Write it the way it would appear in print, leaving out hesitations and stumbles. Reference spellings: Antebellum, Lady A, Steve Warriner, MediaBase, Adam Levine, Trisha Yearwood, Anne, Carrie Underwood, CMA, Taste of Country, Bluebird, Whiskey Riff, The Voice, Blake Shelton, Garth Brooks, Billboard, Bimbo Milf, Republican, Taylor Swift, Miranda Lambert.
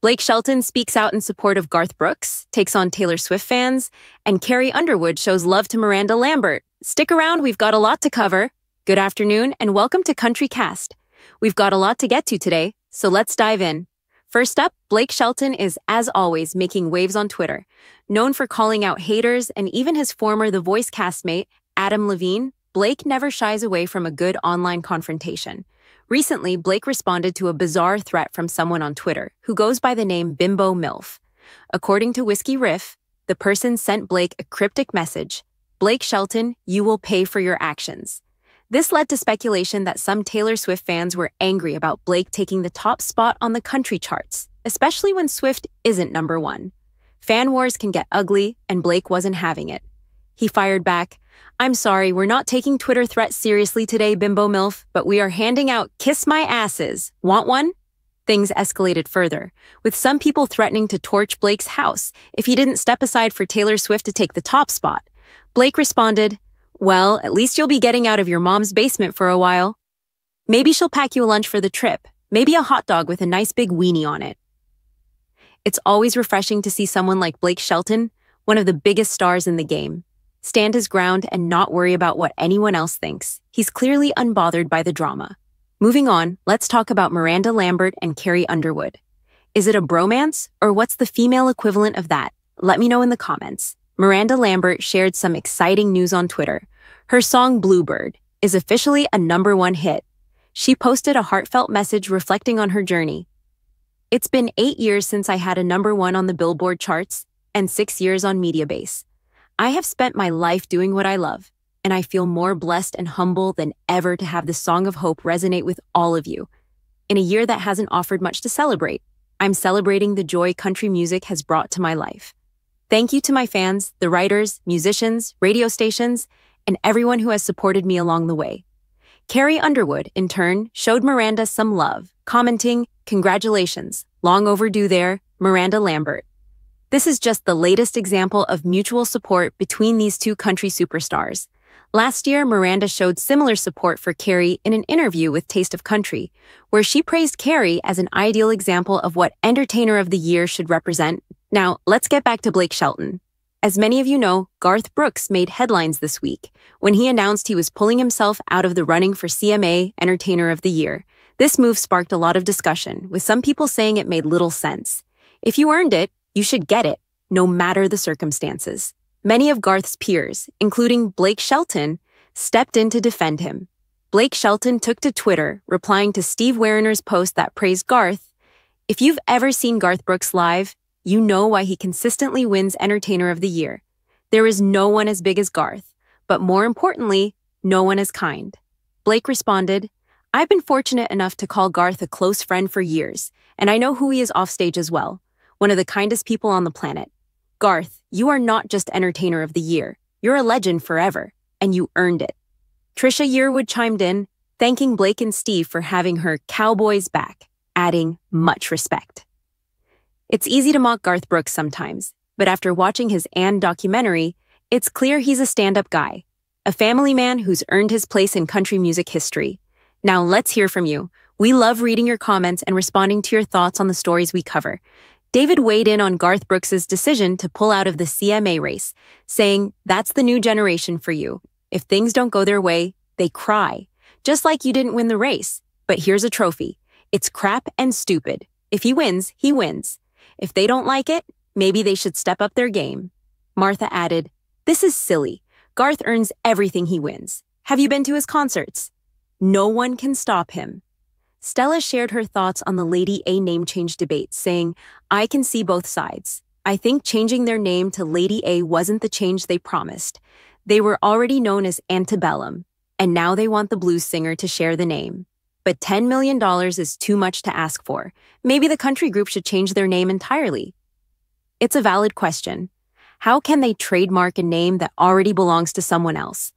Blake Shelton speaks out in support of Garth Brooks, takes on Taylor Swift fans, and Carrie Underwood shows love to Miranda Lambert. Stick around, we've got a lot to cover. Good afternoon and welcome to Country Cast. We've got a lot to get to today, so let's dive in. First up, Blake Shelton is, as always, making waves on Twitter. Known for calling out haters and even his former The Voice castmate, Adam Levine, Blake never shies away from a good online confrontation. Recently, Blake responded to a bizarre threat from someone on Twitter, who goes by the name Bimbo Milf. According to Whiskey Riff, the person sent Blake a cryptic message, "Blake Shelton, you will pay for your actions." This led to speculation that some Taylor Swift fans were angry about Blake taking the top spot on the country charts, especially when Swift isn't number one. Fan wars can get ugly, and Blake wasn't having it. He fired back, "I'm sorry, we're not taking Twitter threats seriously today, Bimbo Milf, but we are handing out kiss my asses. Want one?" Things escalated further, with some people threatening to torch Blake's house if he didn't step aside for Taylor Swift to take the top spot. Blake responded, "Well, at least you'll be getting out of your mom's basement for a while. Maybe she'll pack you a lunch for the trip, maybe a hot dog with a nice big weenie on it." It's always refreshing to see someone like Blake Shelton, one of the biggest stars in the game, stand his ground and not worry about what anyone else thinks. He's clearly unbothered by the drama. Moving on, let's talk about Miranda Lambert and Carrie Underwood. Is it a bromance, or what's the female equivalent of that? Let me know in the comments. Miranda Lambert shared some exciting news on Twitter. Her song Bluebird is officially a #1 hit. She posted a heartfelt message reflecting on her journey. "It's been 8 years since I had a #1 on the Billboard charts and 6 years on MediaBase. I have spent my life doing what I love, and I feel more blessed and humble than ever to have this song of hope resonate with all of you. In a year that hasn't offered much to celebrate, I'm celebrating the joy country music has brought to my life. Thank you to my fans, the writers, musicians, radio stations, and everyone who has supported me along the way." Carrie Underwood, in turn, showed Miranda some love, commenting, "Congratulations, long overdue there, Miranda Lambert." This is just the latest example of mutual support between these two country superstars. Last year, Miranda showed similar support for Carrie in an interview with Taste of Country, where she praised Carrie as an ideal example of what Entertainer of the Year should represent. Now, let's get back to Blake Shelton. As many of you know, Garth Brooks made headlines this week when he announced he was pulling himself out of the running for CMA Entertainer of the Year. This move sparked a lot of discussion, with some people saying it made little sense. If you earned it, you should get it, no matter the circumstances. Many of Garth's peers, including Blake Shelton, stepped in to defend him. Blake Shelton took to Twitter, replying to Steve Warriner's post that praised Garth. "If you've ever seen Garth Brooks live, you know why he consistently wins Entertainer of the Year. There is no one as big as Garth, but more importantly, no one as kind." Blake responded, "I've been fortunate enough to call Garth a close friend for years, and I know who he is offstage as well. One of the kindest people on the planet. Garth, you are not just Entertainer of the Year. You're a legend forever, and you earned it." Trisha Yearwood chimed in, thanking Blake and Steve for having her Cowboys back, adding much respect. It's easy to mock Garth Brooks sometimes, but after watching his Anne documentary, it's clear he's a stand-up guy, a family man who's earned his place in country music history. Now let's hear from you. We love reading your comments and responding to your thoughts on the stories we cover. David weighed in on Garth Brooks's decision to pull out of the CMA race, saying, "That's the new generation for you. If things don't go their way, they cry. Just like you didn't win the race, but here's a trophy. It's crap and stupid. If he wins, he wins. If they don't like it, maybe they should step up their game." Martha added, "This is silly. Garth earns everything he wins. Have you been to his concerts? No one can stop him." Stella shared her thoughts on the Lady A name change debate, saying, "I can see both sides. I think changing their name to Lady A wasn't the change they promised. They were already known as Antebellum, and now they want the blues singer to share the name. But $10 million is too much to ask for. Maybe the country group should change their name entirely." It's a valid question. How can they trademark a name that already belongs to someone else?